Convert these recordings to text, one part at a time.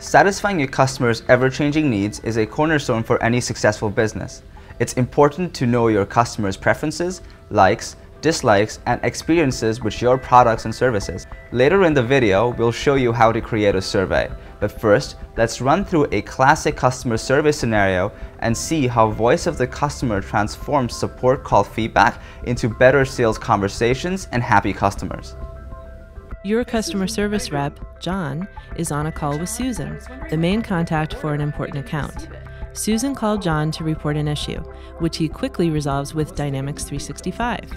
Satisfying your customers' ever-changing needs is a cornerstone for any successful business. It's important to know your customers' preferences, likes, dislikes, and experiences with your products and services. Later in the video, we'll show you how to create a survey. But first, let's run through a classic customer service scenario and see how Voice of the Customer transforms support call feedback into better sales conversations and happy customers. Your customer service rep, John, is on a call with Susan, the main contact for an important account. Susan called John to report an issue, which he quickly resolves with Dynamics 365.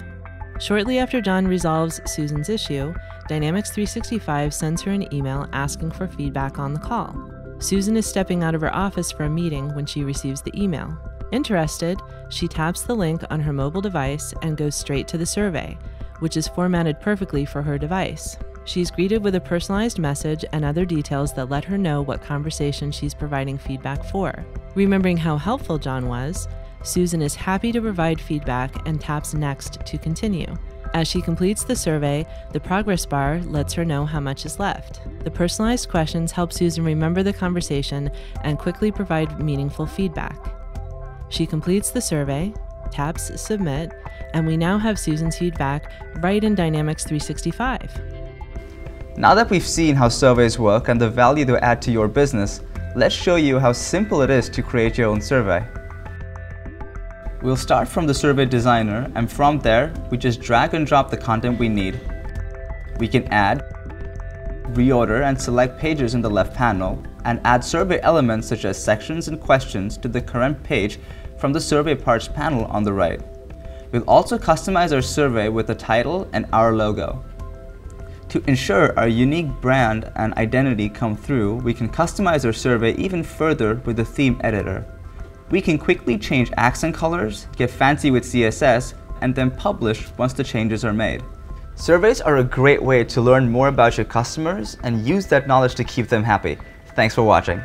Shortly after John resolves Susan's issue, Dynamics 365 sends her an email asking for feedback on the call. Susan is stepping out of her office for a meeting when she receives the email. Interested, she taps the link on her mobile device and goes straight to the survey, which is formatted perfectly for her device. She's greeted with a personalized message and other details that let her know what conversation she's providing feedback for. Remembering how helpful John was, Susan is happy to provide feedback and taps next to continue. As she completes the survey, the progress bar lets her know how much is left. The personalized questions help Susan remember the conversation and quickly provide meaningful feedback. She completes the survey, taps Submit, and we now have Susan's feedback right in Dynamics 365. Now that we've seen how surveys work and the value they add to your business, let's show you how simple it is to create your own survey. We'll start from the Survey Designer, and from there, we just drag and drop the content we need. We can add, reorder and select pages in the left panel, and add survey elements such as sections and questions to the current page from the Survey Parts panel on the right. We'll also customize our survey with the title and our logo. To ensure our unique brand and identity come through, we can customize our survey even further with the theme editor. We can quickly change accent colors, get fancy with CSS, and then publish once the changes are made. Surveys are a great way to learn more about your customers and use that knowledge to keep them happy. Thanks for watching.